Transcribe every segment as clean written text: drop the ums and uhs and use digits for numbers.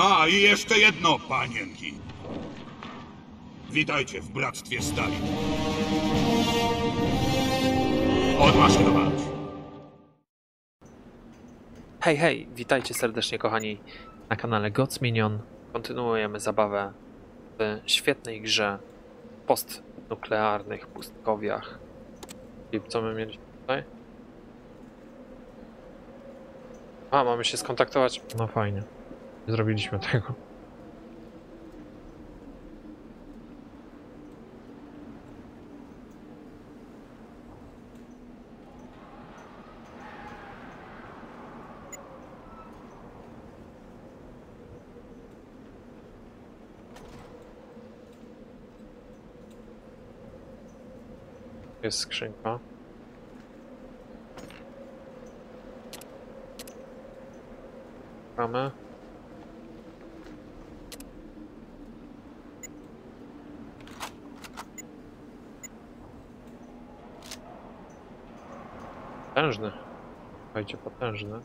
A, i jeszcze jedno, panienki. Witajcie w Bractwie Stali. Odmaszerować. Hej, hej, witajcie serdecznie, kochani, na kanale God's Minion. Kontynuujemy zabawę w świetnej grze w postnuklearnych pustkowiach. I co my mieliśmy tutaj? A, mamy się skontaktować? No fajnie. Nie zrobiliśmy tego. Jest skrzynka. Mamy. Potężny. Słuchajcie, potężny.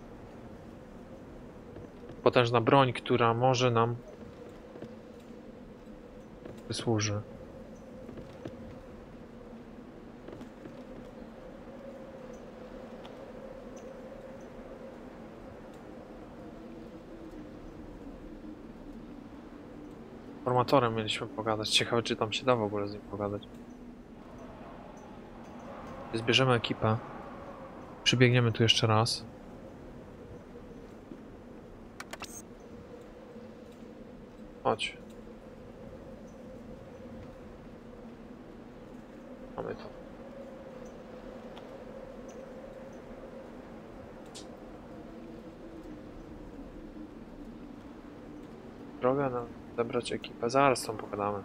Potężna broń, która może nam wysłuży. Formatorem mieliśmy pogadać. Ciekawe, czy tam się da w ogóle z nim pogadać. Zbierzemy ekipę. Przybiegniemy tu jeszcze raz. Chodź. Mamy to. Drogę na zebrać ekipę. Zaraz tą pogadamy.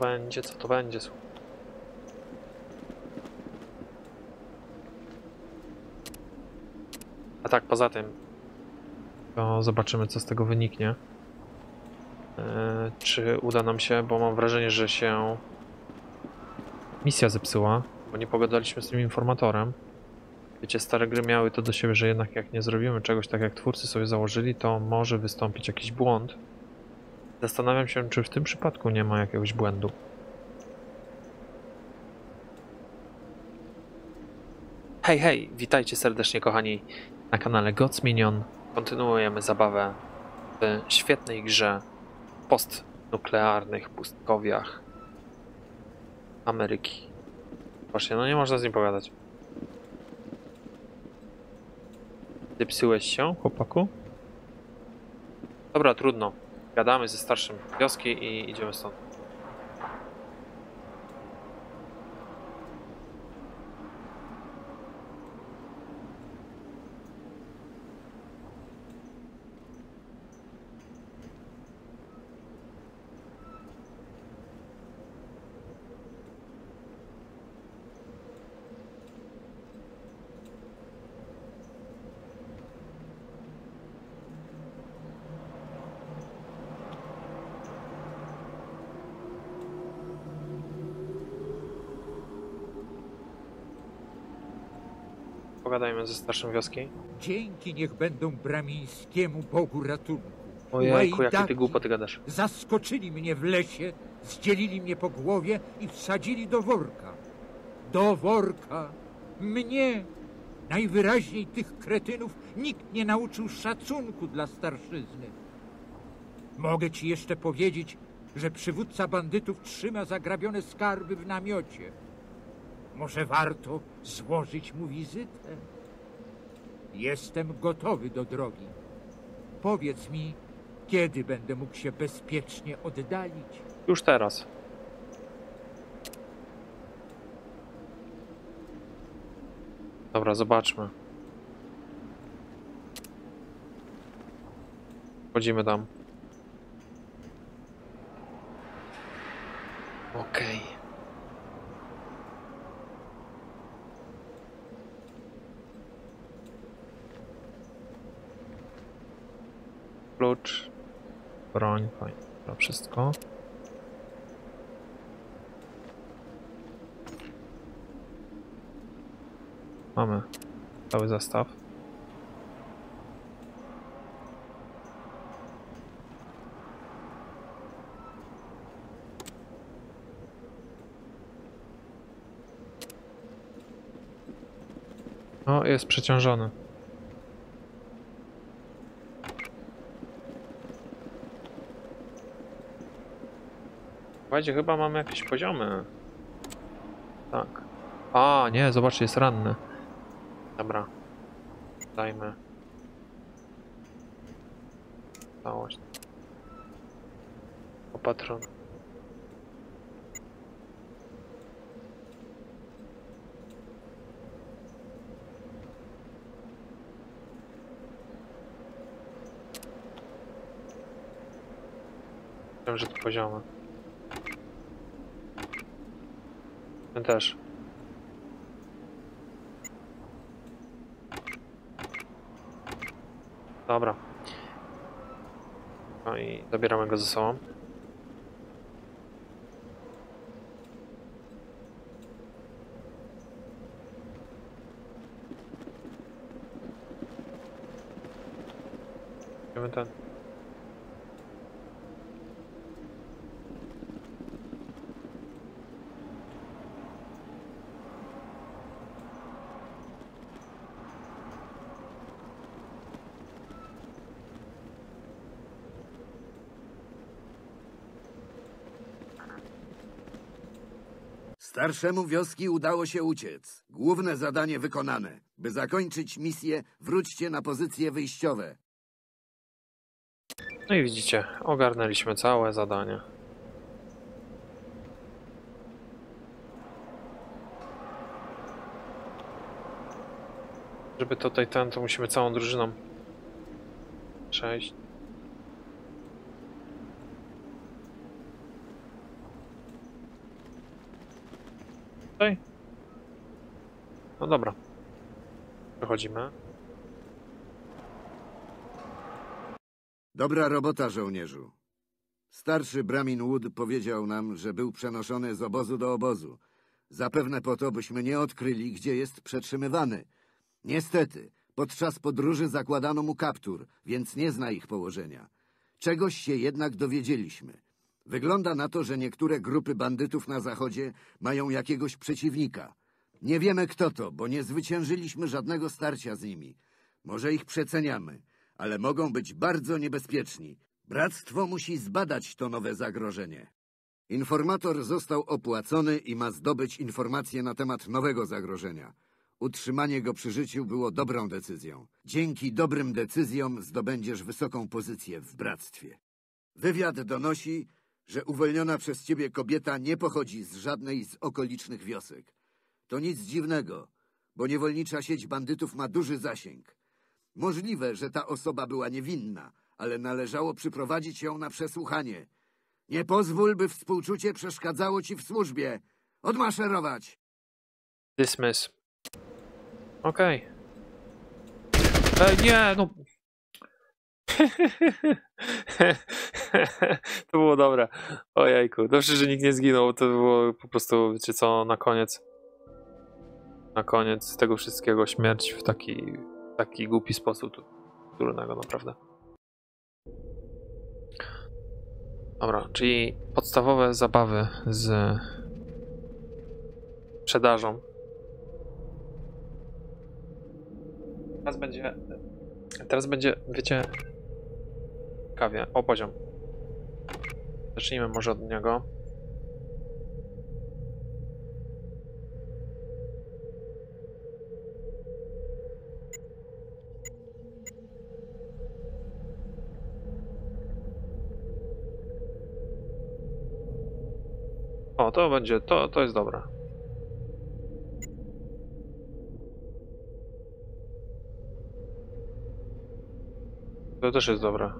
Będzie, co to będzie? A tak, poza tym, to zobaczymy, co z tego wyniknie. Czy uda nam się, bo mam wrażenie, że się misja zepsuła, bo nie pogadaliśmy z tym informatorem. Wiecie, stare gry miały to do siebie, że jednak jak nie zrobimy czegoś tak, jak twórcy sobie założyli, to może wystąpić jakiś błąd. Zastanawiam się, czy w tym przypadku nie ma jakiegoś błędu. Hej, hej, witajcie serdecznie, kochani, na kanale God's Minion. Kontynuujemy zabawę w świetnej grze w postnuklearnych pustkowiach Ameryki. Właśnie, no nie można z nim pogadać. Zepsułeś się, chłopaku? Dobra, trudno. Gadamy ze starszym wioski i idziemy stąd. Pogadajmy ze starszym wioski. Dzięki niech będą bramińskiemu bogu ratunku. Ojejku, jakie ty głupoty gadasz. Zaskoczyli mnie w lesie, zdzielili mnie po głowie i wsadzili do worka. Do worka! Mnie! Najwyraźniej tych kretynów nikt nie nauczył szacunku dla starszyzny. Mogę ci jeszcze powiedzieć, że przywódca bandytów trzyma zagrabione skarby w namiocie. Może warto złożyć mu wizytę? Jestem gotowy do drogi. Powiedz mi, Kiedy będę mógł się bezpiecznie oddalić? Już teraz. Dobra, zobaczmy. Wchodzimy tam. Okej. Klucz, broń, fajnie, to wszystko. Mamy cały zestaw. No, jest przeciążony. Słuchajcie, chyba mamy jakieś poziomy. Tak. A, nie, zobaczcie, jest ranny. Dobra. Dajmy. Całość. Opatron. Wiem, że to poziomy. My też. Dobra. No i zabieramy go ze sobą. Idziemy ten. Starszemu wioski udało się uciec. Główne zadanie wykonane. By zakończyć misję, wróćcie na pozycje wyjściowe. No i widzicie, ogarnęliśmy całe zadanie. Żeby tutaj ten, to musimy całą drużyną przejść. No dobra, przechodzimy. Dobra robota, żołnierzu. Starszy Bramin Wood powiedział nam, że był przenoszony z obozu do obozu. Zapewne po to, byśmy nie odkryli, gdzie jest przetrzymywany. Niestety, podczas podróży zakładano mu kaptur, więc nie zna ich położenia. Czegoś się jednak dowiedzieliśmy. Wygląda na to, że niektóre grupy bandytów na zachodzie mają jakiegoś przeciwnika. Nie wiemy kto to, bo nie zwyciężyliśmy żadnego starcia z nimi. Może ich przeceniamy, ale mogą być bardzo niebezpieczni. Bractwo musi zbadać to nowe zagrożenie. Informator został opłacony i ma zdobyć informacje na temat nowego zagrożenia. Utrzymanie go przy życiu było dobrą decyzją. Dzięki dobrym decyzjom zdobędziesz wysoką pozycję w bractwie. Wywiad donosi, że uwolniona przez ciebie kobieta nie pochodzi z żadnej z okolicznych wiosek. To nic dziwnego, bo niewolnicza sieć bandytów ma duży zasięg. Możliwe, że ta osoba była niewinna, ale należało przyprowadzić ją na przesłuchanie. Nie pozwól, by współczucie przeszkadzało ci w służbie. Odmaszerować! Dismiss. Okej. Nie, no... To było dobre. Ojejku, dobrze, że nikt nie zginął, bo to było po prostu, wiecie co, na koniec. Na koniec tego wszystkiego śmierć w taki głupi sposób, trudnego naprawdę. Dobra, czyli podstawowe zabawy z sprzedażą. Teraz będzie, wiecie, ciekawie. O, poziom. Zacznijmy może od niego. O, to będzie, to jest dobre. To też jest dobre.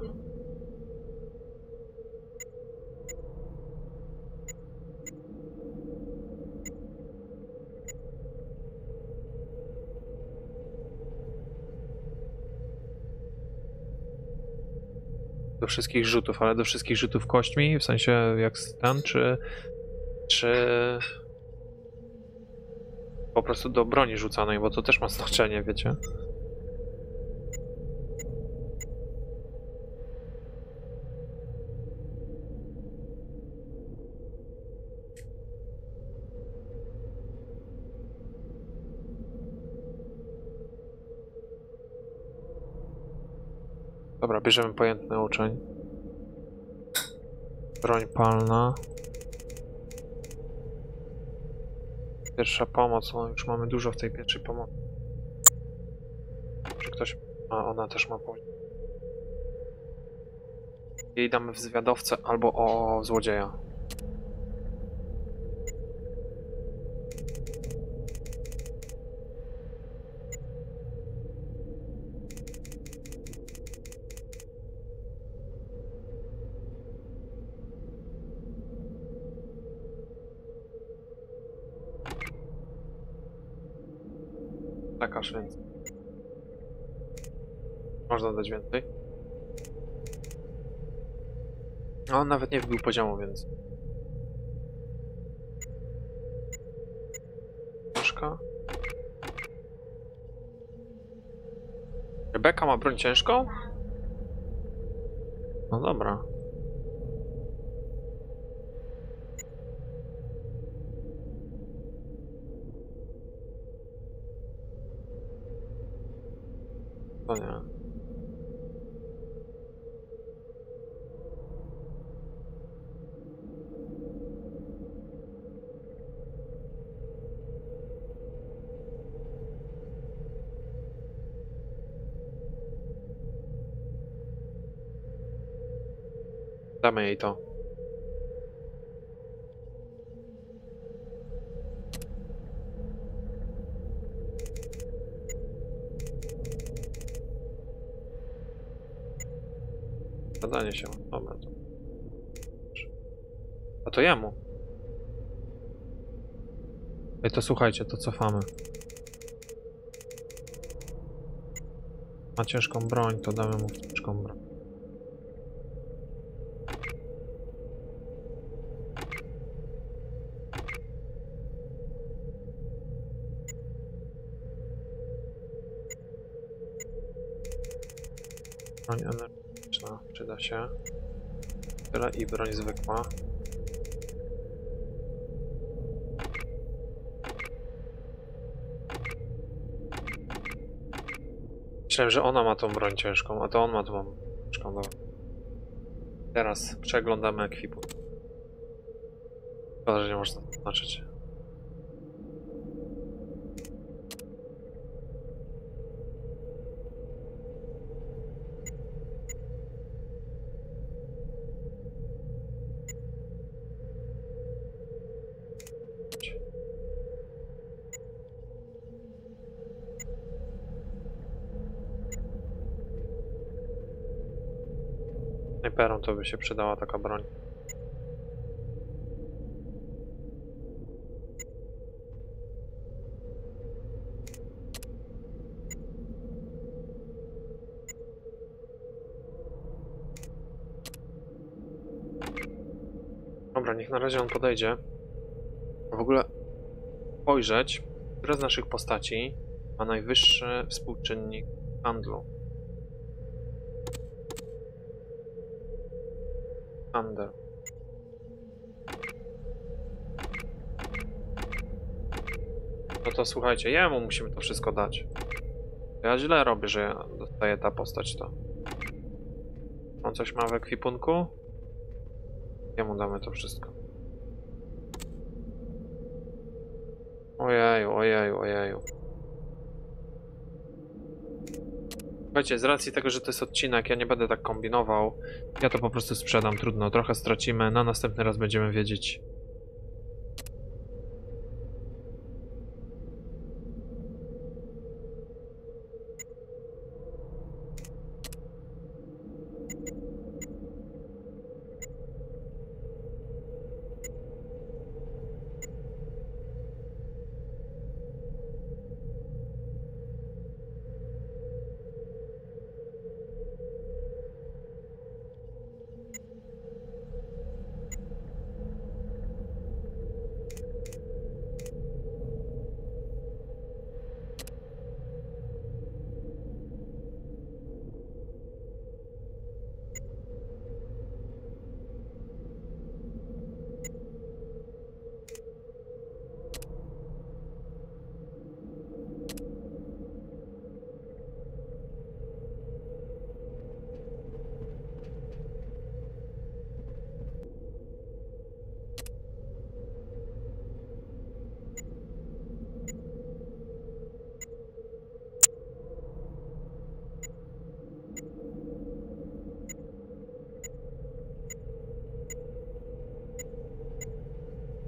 Do wszystkich rzutów, ale do wszystkich rzutów kośćmi, w sensie jak stan, czy po prostu do broni rzucanej, bo to też ma znaczenie, wiecie. Dobra, bierzemy pojętny uczeń. Broń palna. Pierwsza pomoc, no już mamy dużo w tej pierwszej pomocy. Czy ktoś... A ona też ma pomoc. Jej damy w zwiadowcę albo o złodzieja. Takaż więcej. Można dać więcej. A on nawet nie wbił poziomu, więc... Ciężka. Rebeka ma broń ciężką? No dobra. O nie. Damy jej to. Zadanie się, dobra. A to jemu. I to słuchajcie, to cofamy. Ma ciężką broń, to damy mu ciężką broń. Broń energii. Przyda się. Tyle i broń zwykła. Myślałem, że ona ma tą broń ciężką, a to on ma tą broń ciężką. Dobra. Teraz przeglądamy ekwipunek. Szkoda, że nie można zaznaczyć. Snajperom to by się przydała taka broń. Dobra, niech na razie on podejdzie. W ogóle spojrzeć, która z naszych postaci ma najwyższy współczynnik handlu. Under. No to słuchajcie, jemu musimy to wszystko dać. Ja źle robię, że ja dostaję ta postać to. On coś ma w ekwipunku? Jemu damy to wszystko. Ojeju, ojeju, ojeju. Słuchajcie, z racji tego, że to jest odcinek, ja nie będę tak kombinował. Ja to po prostu sprzedam, trudno. Trochę stracimy, na następny raz będziemy wiedzieć,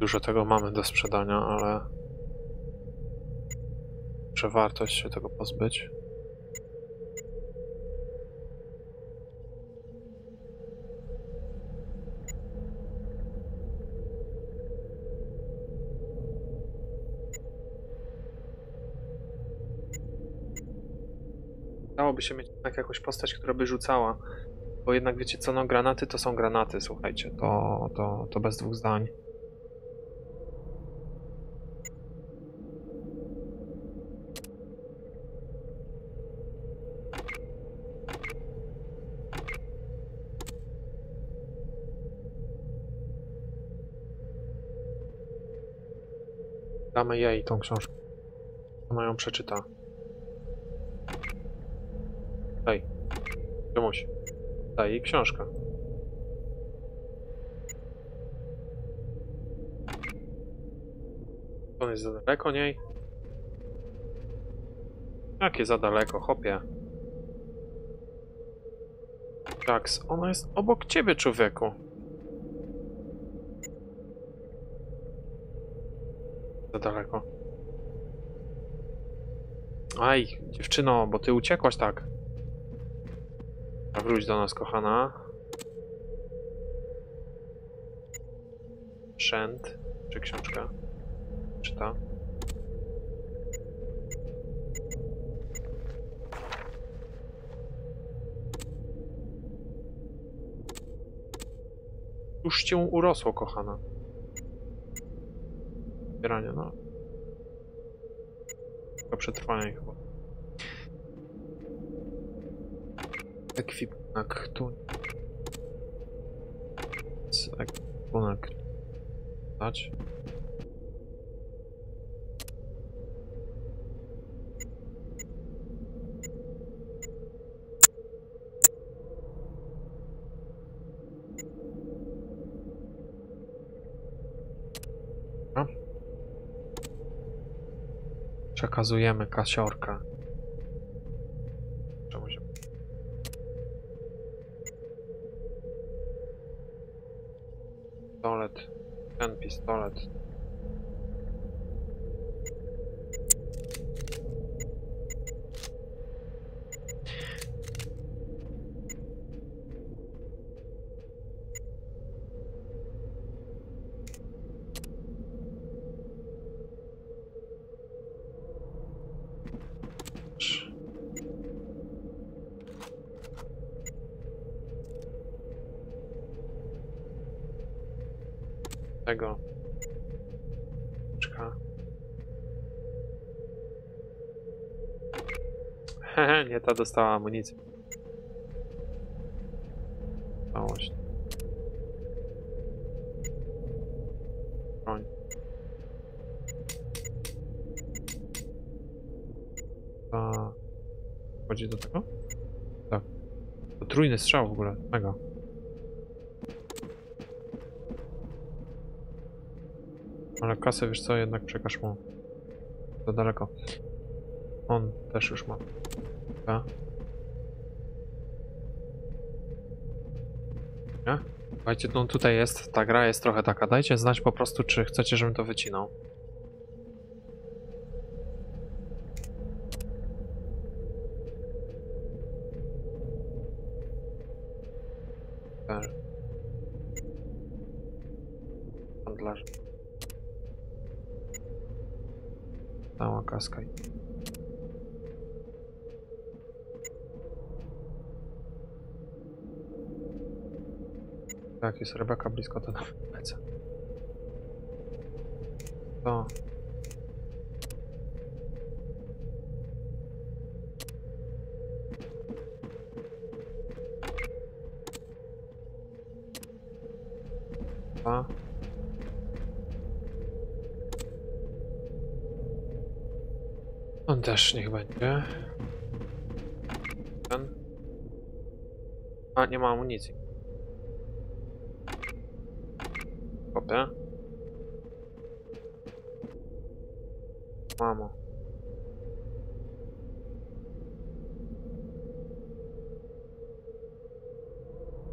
Dużo tego mamy do sprzedania, ale... Czy warto się tego pozbyć? Dałoby się mieć jednak jakąś postać, która by rzucała. Bo jednak wiecie co, no granaty to są granaty, słuchajcie, to bez dwóch zdań. Damy jej tą książkę. Ona ją przeczyta. Daj. Komuś. Daj jej książkę. On jest za daleko niej. Jakie za daleko, chopie. Jax, ona jest obok ciebie, człowieku. Za daleko. Aj, dziewczyno, bo ty uciekłaś tak. A wróć do nas, kochana. Sprzęt. Czy książka? Czyta. Już cię urosło, kochana. Zbieranie, no. Tylko przetrwanie chyba. Ekwipunek tu. Ekwipunek. Dać. Przekazujemy kasiorkę. Pistolet, ten pistolet. Tego. Hehe, nie ta dostała amunicję. Całość. Broń. A... Chodzi do tego? Tak. To trójny strzał w ogóle. Mega. Ale kasę, wiesz co, jednak przekaż mu. Za daleko. On też już ma. A? Nie? Słuchajcie, no tutaj jest, ta gra jest trochę taka. Dajcie znać po prostu, czy chcecie, żebym to wycinał. Handlarz. Cała kaska. Tak, jest Rebeka blisko, to nawet lecę. To. A. On też niech będzie. Ten. A, nie ma amunicji. Kopę. Mamo.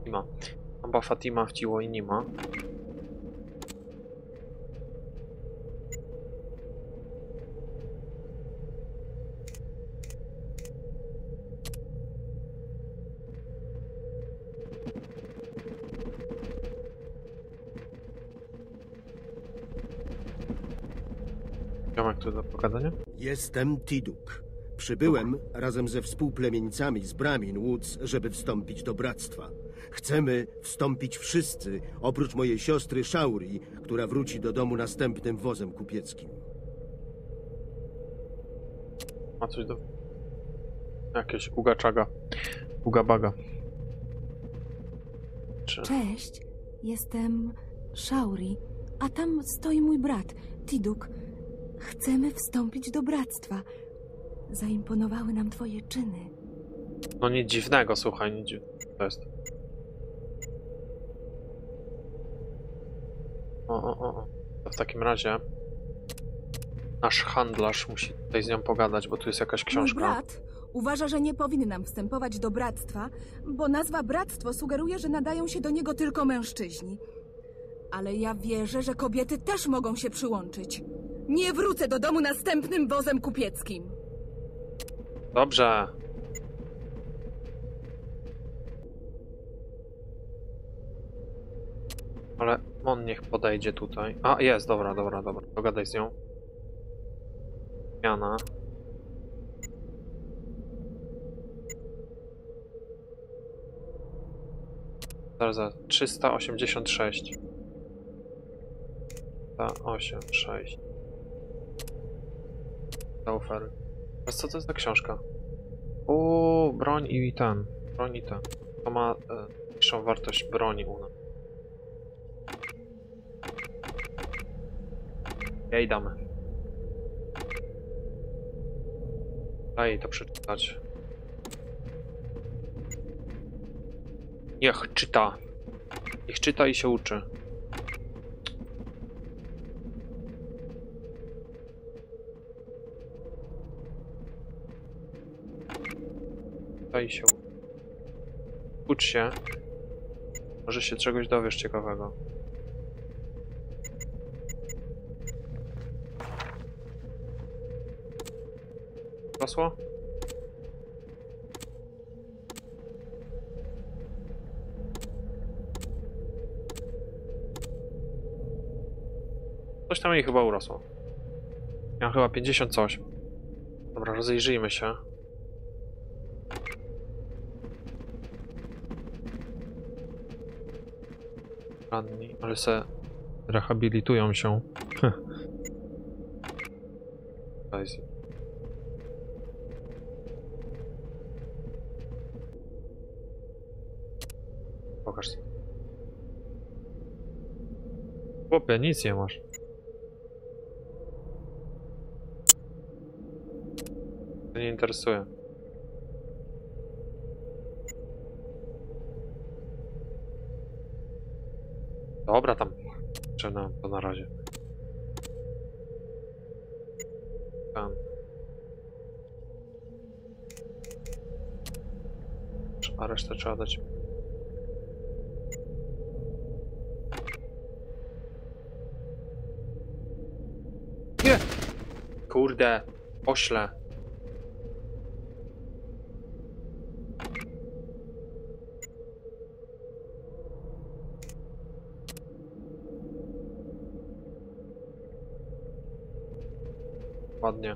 Fatima. Amba Fatima wciło i nie ma. Ziomek, to do pokazania? Jestem Tiduk. Przybyłem razem ze współplemieńcami z Bramin Wood, żeby wstąpić do bractwa. Chcemy wstąpić wszyscy, oprócz mojej siostry Shauri, która wróci do domu następnym wozem kupieckim. Ma coś do... jakieś ugaczaga. Ugabaga. Czy... Cześć, jestem Shauri, a tam stoi mój brat, Tiduk. Chcemy wstąpić do bractwa. Zaimponowały nam twoje czyny. No nic dziwnego, słuchaj, nic dziwnego to jest. To w takim razie nasz handlarz musi tutaj z nią pogadać, bo tu jest jakaś książka. Mój brat uważa, że nie powinnam wstępować do bractwa, bo nazwa bractwo sugeruje, że nadają się do niego tylko mężczyźni. Ale ja wierzę, że kobiety też mogą się przyłączyć. Nie wrócę do domu następnym wozem kupieckim. Dobrze. Ale on niech podejdzie tutaj. A, jest, dobra. Pogadaj z nią. Jana. Zaraz, 386. 386. Zaufel. Co to jest ta książka? O, broń i ten. Broń i ten. To ma mniejszą wartość broni u nas. Jej damy. Daj jej to przeczytać. Niech czyta. Niech czyta i się uczy. Czytaj się. Ucz się. Może się czegoś dowiesz ciekawego. Pasło? Coś tam jej chyba urosło. Miałem chyba 50 coś. Dobra, rozejrzyjmy się. Ranni, ale se rehabilitują się. Pokaż sobie. Chłopie, nic nie masz. To nie interesuje. Dobra, tam. Zaczynam to na razie. Tam. A resztę trzeba dać. Nie! Kurde, ośle. Ładnie.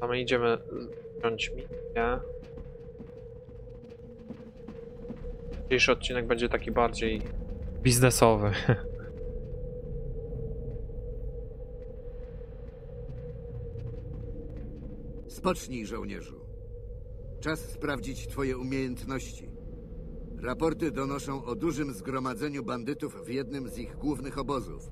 A my idziemy wziąć misję. Dzisiejszy odcinek będzie taki bardziej biznesowy. Spocznij, żołnierzu. Czas sprawdzić twoje umiejętności. Raporty donoszą o dużym zgromadzeniu bandytów w jednym z ich głównych obozów.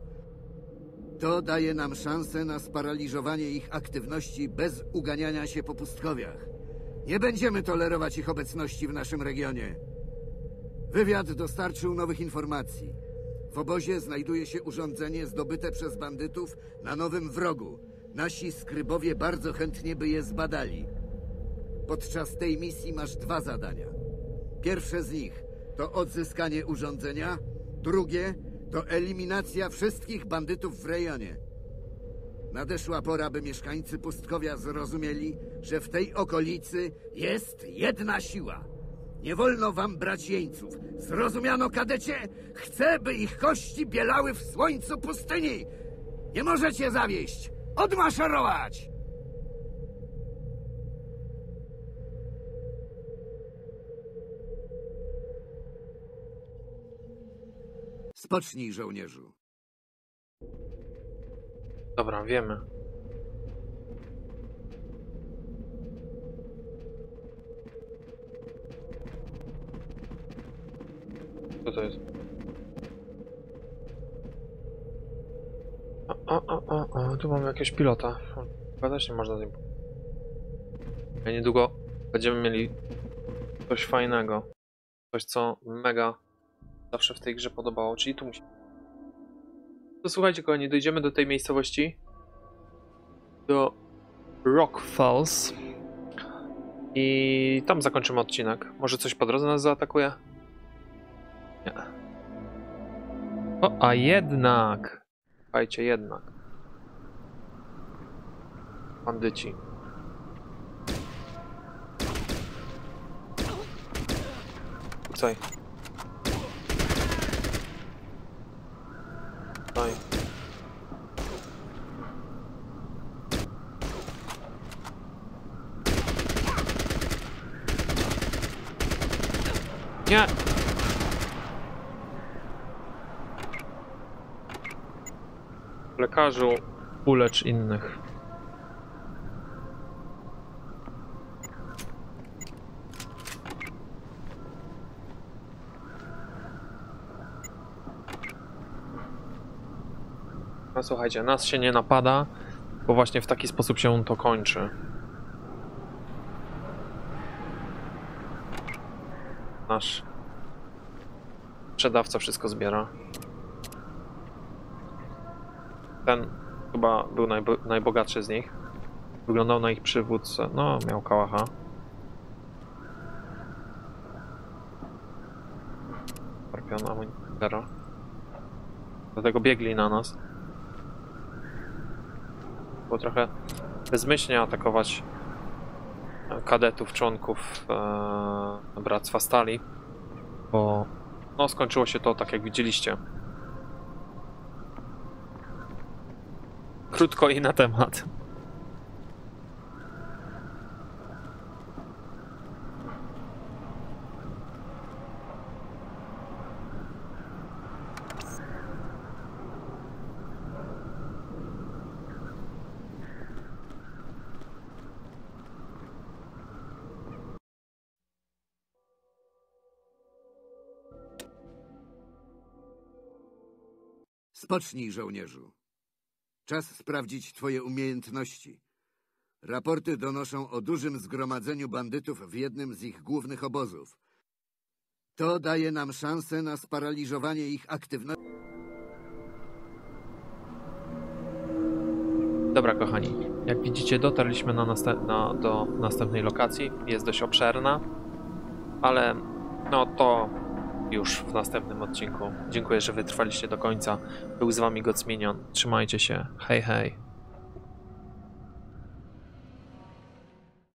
To daje nam szansę na sparaliżowanie ich aktywności bez uganiania się po pustkowach. Nie będziemy tolerować ich obecności w naszym regionie. Wywiad dostarczył nowych informacji. W obozie znajduje się urządzenie zdobyte przez bandytów na nowym wrogu. Nasi skrybowie bardzo chętnie by je zbadali. Podczas tej misji masz dwa zadania. Pierwsze z nich to odzyskanie urządzenia, drugie to eliminacja wszystkich bandytów w rejonie. Nadeszła pora, by mieszkańcy pustkowia zrozumieli, że w tej okolicy jest jedna siła. Nie wolno wam brać jeńców. Zrozumiano, kadecie? Chcę, by ich kości bielały w słońcu pustyni. Nie możecie zawieść. Odmaszerować! Spocznij, żołnierzu. Dobra, wiemy. Co to jest? O, tu mamy jakiegoś pilota. Badać nie można z nim. Ja niedługo będziemy mieli coś fajnego. Coś, co mega zawsze w tej grze podobało, czyli tu musi. To słuchajcie, kochani, dojdziemy do tej miejscowości. Do Rock Falls. I tam zakończymy odcinek. Może coś po drodze nas zaatakuje? Nie. O, a jednak! Słuchajcie, jednak. Bandyci. Tutaj. Tutaj. Nie! Lekarzu, ulecz innych. No słuchajcie, nas się nie napada, bo właśnie w taki sposób się to kończy. Nasz sprzedawca wszystko zbiera. Ten chyba był najbogatszy z nich. Wyglądał na ich przywódcę. No, miał kałacha. Skorpiona, Monitera. Dlatego biegli na nas. Było trochę bezmyślnie atakować kadetów, członków Bractwa Stali. Bo no, skończyło się to tak, jak widzieliście. Krótko i na temat. Spocznij, żołnierzu. Czas sprawdzić twoje umiejętności. Raporty donoszą o dużym zgromadzeniu bandytów w jednym z ich głównych obozów. To daje nam szansę na sparaliżowanie ich aktywności. Dobra, kochani. Jak widzicie, dotarliśmy do następnej lokacji. Jest dość obszerna, ale no to już w następnym odcinku. Dziękuję, że wytrwaliście do końca. Był z wami God's Minion. Trzymajcie się. Hej, hej.